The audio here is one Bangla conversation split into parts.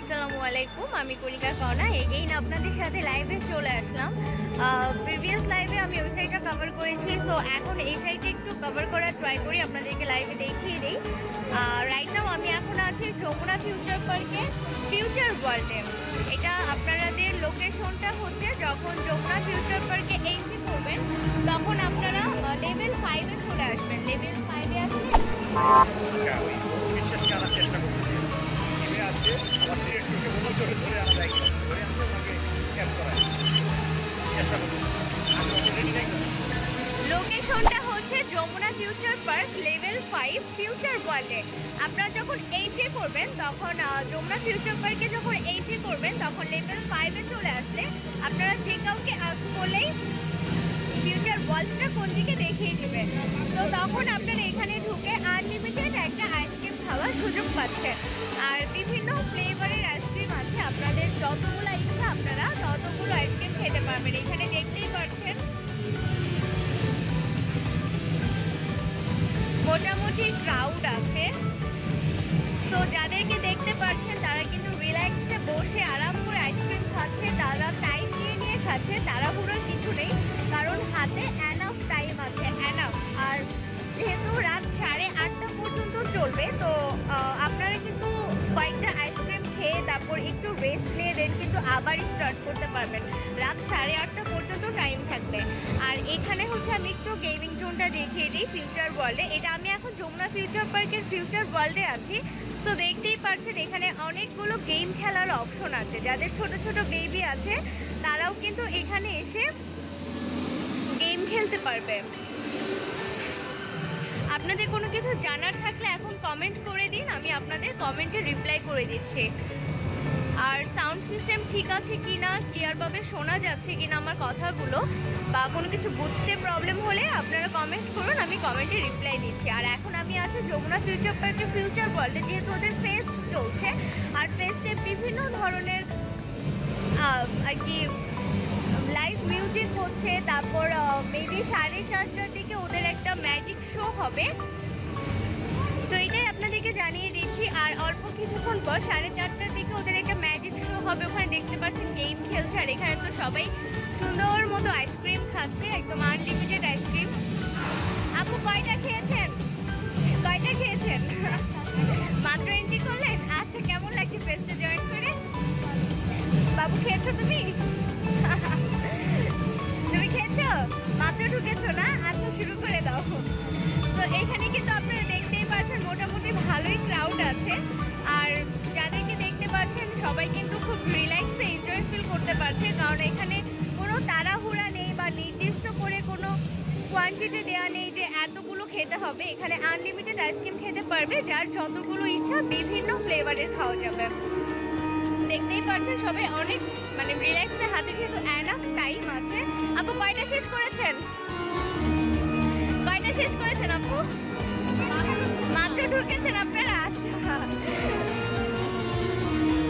आसलामुआलैकुम कणिका कणा एगेन आपनादेर साथे लाइवे चले आसलाम। प्रिवियास लाइवे आमी ओई साइडटा कवर करेছি, सो এখন এই সাইডে একটু কভার করার ট্রাই করি, আপনাদেরকে লাইভে দেখিয়ে দেই। রাইট নাও আমি এখন আছি যমুনা ফিউচার পার্কে, ফিউচার ওয়ার্ল্ডে। এটা আপনাদের লোকেশনটা হচ্ছে যখন যমুনা ফিউচার পার্কে এন্ট্রি করবেন তখন আপনারা লেভেল 5 এ চলে আসবেন। লেভেল 5 এ আসলে বিশেষ কাজ চেষ্টা করতে আছে আমাদের থেকে মনে করে ধরে আনা যায় ধরে আমরা ওকে ক্যাপ করাই চেষ্টা করব। আমরা রেডি থাকি। লোকেশনটা হচ্ছে Jamuna future park level 5 future ওয়ার্ল্ডে। আপনারা যখন এইচে করবেন তখন যমুনা ফিউচার পার্কে যখন এইচে করবেন তখন লেভেল 5 এ চলে আসলে আপনারা যে কাউকে আস্ক করলেই ফিউচার ওয়ার্ল্ডটা কোন দিকে দেখিয়ে দিবে। তো তখন আপনারা এখানে ঢুকে আনলিমিটেড একটা আইসক্রিম খাওয়ার সুযোগ পাচ্ছেন। আর বিভিন্ন ফ্লেভারের আইসক্রিম আছে, আপনাদের যতগুলো ইচ্ছা আপনারা ততগুলো আইসক্রিম খেতে পারবেন। এখানে দেখতেই পাচ্ছেন মোটামুটি ক্রাউড আছে, তো যাদেরকে দেখতে পাচ্ছেন তারা কিন্তু রিল্যাক্সে বসে আরাম করে আইসক্রিম খাচ্ছে। তারা টাইম নিয়ে নিয়ে খাচ্ছে, তাড়াহুড়োর কিছু নেই, কারণ হাতে এনাফ টাইম আছে, এনাফ। আর যেহেতু রাত 8:30 পর্যন্ত চলবে, তো আপনারা কিন্তু কয়েকটা আইসক্রিম খেয়ে তারপর একটু রেস্ট নিয়ে দেন, কিন্তু আবার স্টার্ট করতে পারবেন। রাত 8:30 পর্যন্ত টাইম থাকবে। আর এখানে হচ্ছে আমি একটু গেমিং জোনটা দেখিয়ে দিই ফিউচার ওয়ার্ল্ডে। এটা আমি এখন যমুনা ফিউচার পার্কের ফিউচার ওয়ার্ল্ডে আছি, তো দেখতেই পাচ্ছেন এখানে অনেকগুলো গেম খেলার অপশন আছে। যাদের ছোট ছোট বেবি আছে তারাও কিন্তু এখানে এসে গেম খেলতে পারবে। আপনাদের কোনো কিছু জানার থাকলে এখন কমেন্ট করে দিন, আমি আপনাদের কমেন্টে রিপ্লাই করে দিচ্ছি। আর সাউন্ড সিস্টেম ঠিক আছে কি না, ক্লিয়ারভাবে শোনা যাচ্ছে কি না আমার কথাগুলো, বা কোনো কিছু বুঝতে প্রবলেম হলে আপনারা কমেন্ট করুন, আমি কমেন্টে রিপ্লাই দিচ্ছি। আর এখন আমি আছি যমুনা ফিউচার পার্কে ফিউচার ওয়ার্ল্ডে, যেহেতু ওদের ফেস্ট চলছে। আর ফেস্টে বিভিন্ন ধরনের আর কি লাইভ মিউজিক হচ্ছে, তারপর মেবি 4:30টার দিকে ওদের একটা ম্যাজিক শো হবে, তো এটাই আপনাদেরকে জানিয়ে দিচ্ছি। আর অল্প কিছুক্ষণ পর 4:30টার দিকে ওদের একটা ম্যাজিক শো হবে, ওখানে দেখতে পাচ্ছেন গেম খেলছে। আর এখানে তো সবাই সুন্দর মতো আইসক্রিম খাচ্ছে, একদম আনলিমিটেড আইসক্রিম। আপু কয়টা খেয়েছেন? কয়টা খেয়েছেন? মাত্র এন্ট্রি করলেন? আচ্ছা, কেমন লাগছে ফেস্টে জয়েন করে? বাবু খেয়েছো তুমি? তুমি খেয়েছো? মাত্র ঢুকেছো না? আচ্ছা শুরু করে দাও। তো এখানে কিন্তু আপনারা দেখতেই পাচ্ছেন মোটামুটি ভালোই ক্রাউড আছে, আর যাদেরকে দেখতে পাচ্ছেন সবাই কিন্তু খুব রিল্যাক্সে এনজয় ফিল করতে পারছে, কারণ এখানে কোনো তাড়াহুড়া নেই বা নির্দিষ্ট করে কোনো কোয়ান্টিটি দেওয়া নেই যে এতগুলো খেতে হবে। এখানে আনলিমিটেড আইসক্রিম খেতে পারবে, যার যতগুলো ইচ্ছা বিভিন্ন ফ্লেভারের খাওয়া যাবে। দেখতেই পাচ্ছেন সবাই অনেক মানে রিল্যাক্সে, হাতে যেহেতু এনাফ টাইম আছে। আপু কয়টা শেষ করেছেন? কয়টা শেষ করেছেন আপু? মাত্র ঢুকেছেন আপনারা? আচ্ছা,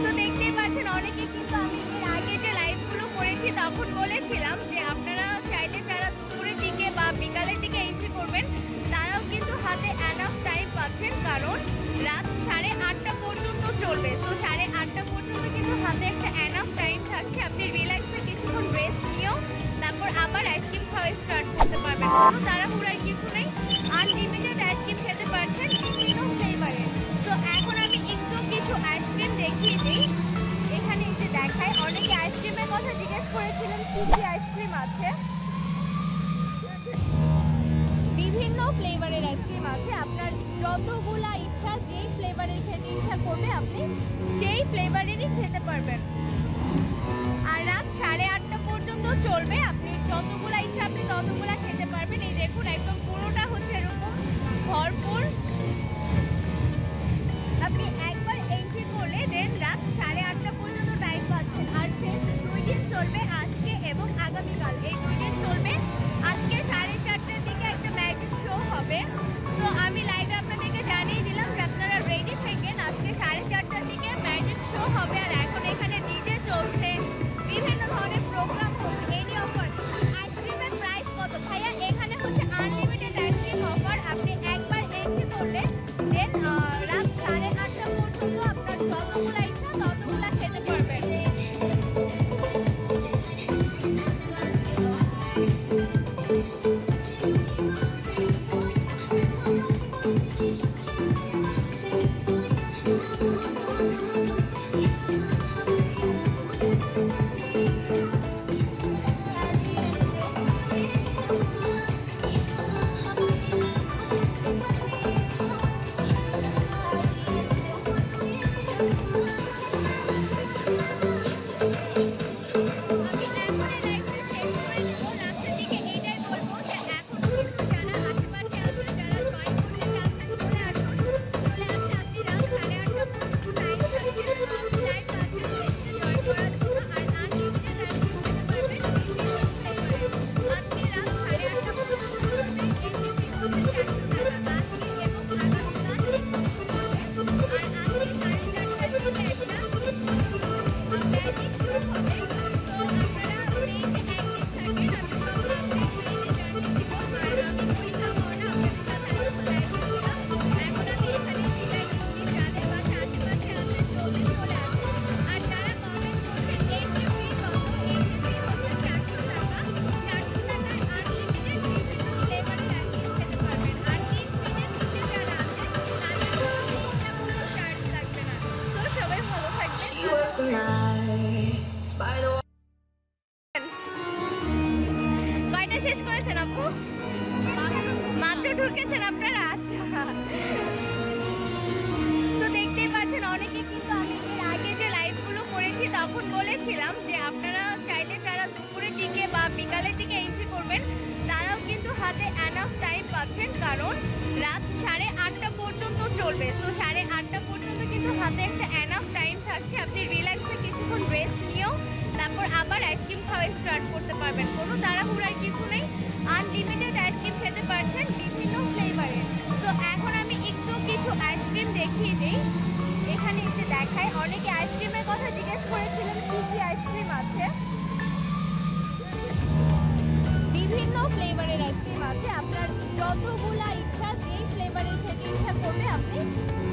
তো দেখতেই পাচ্ছেন অনেকে কিন্তু আমি আগে যে লাইভগুলো করেছি তখন বলেছিলাম যে আপনারা চাইলে যারা দুপুরের দিকে বা বিকালের দিকে এন্ট্রি করবেন তারাও কিন্তু হাতে এনাফ টাইম পাচ্ছেন, কারণ রাত 8:30 পর্যন্ত চলবে। তো 8:30 পর্যন্ত কিন্তু হাতে একটা এনাফ টাইম থাকছে, আপনি রিল্যাক্সে কিছুক্ষণ রেস্ট নিয়েও তারপর আবার আইসক্রিম খাওয়া স্টার্ট করতে পারবেন। কোনো তাড়াহুড়ার কিছু নেই, আনলিমিটেড আইসক্রিম খেতে পারছেন বিভিন্ন ফ্লেভারে। তো এখন আমি একটু কিছু আইসক্রিম দেখিয়ে দিই, এখানে এসে দেখায়। অনেকে আইসক্রিমের কথা জিজ্ঞেস করেছিলেন কী কী আইসক্রিম আছে। বিভিন্ন ফ্লেভারের আইসক্রিম আছে, আপনার যতগুলা ইচ্ছা যেই ফ্লেভারের খেতে ইচ্ছা করবে আপনি সেই ফ্লেভারেরই খেতে পারবেন। আর রাত 8:30 পর্যন্ত চলবে, আপনি যতগুলা ইচ্ছা আপনি ততগুলা খেতে পারবেন। এই দেখুন একদম পুরোটা হচ্ছে এরকম ভরপুর, আপনি একবার এন্ট্রি করলে দেন রাত 8:30 পর্যন্ত টাইম পাচ্ছেন। আর ফেস্ট 2 দিন চলবে, আজকে এবং আগামীকাল এই 2 দিন চলবে। আজকে 4:30টার দিকে একটা ম্যাজিক শো হবে, তো আমি লাইভে আপনাদেরকে জানিয়ে দিলাম যে আপনারা রেডি থাকেন। আজকে 4:30টার দিকে ম্যাজিক শো হবে। আর এখন এখানে ডিজে চলছে, বিভিন্ন ধরনের প্রোগ্রাম হচ্ছে। এনি অফার আইসক্রিমের প্রাইস কত ভাইয়া? এখানে হচ্ছে আনলিমিটেড আইসক্রিম অফার, আপনি একবার এন্ট্রি করলে শেষ করেছেন আপু? মাত্র ঢুকেছেন আপনারা? আচ্ছা, তো দেখতেই পাচ্ছেন অনেকে, কিন্তু আমি এর আগে যে লাইভগুলো করেছি তখন বলেছিলাম যে আপনারা চাইলে যারা দুপুরের দিকে বা বিকালের দিকে এন্ট্রি করবেন তারাও কিন্তু হাতে অ্যানাফ টাইম পাচ্ছেন, কারণ রাত 8:30 পর্যন্ত চলবে। তো 8:30 পর্যন্ত কিন্তু হাতে একটা অ্যানাফ টাইম থাকছে, আপনি রিল্যাক্সে কিছুক্ষণ রেস্ট নিয়েও তারপর আবার আইসক্রিম খাওয়া স্টার্ট করতে পারবেন। কোনো তাড়াহুড়ার কিছু নেই, আনলিমিটেড আইসক্রিম খেতে পারছেন বিভিন্ন ফ্লেভারের। তো এখন আমি একটু কিছু আইসক্রিম দেখিয়ে দিই, এখানে এসে দেখায়। অনেকে আইসক্রিমের কথা জিজ্ঞেস করেছিলেন কী কী আইসক্রিম আছে, বিভিন্ন ফ্লেভারের আইসক্রিম আছে। আপনার যতগুলা ইচ্ছা, যেই ফ্লেভারের খেতে ইচ্ছা করবে আপনি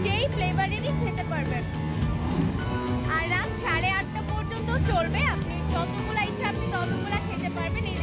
সেই ফ্লেভারেরই খেতে পারবেন। আর রাত 8:30 পর্যন্ত চলবে, আপনি যতগুলা ইচ্ছা আপনি ততগুলা খেতে পারবেন।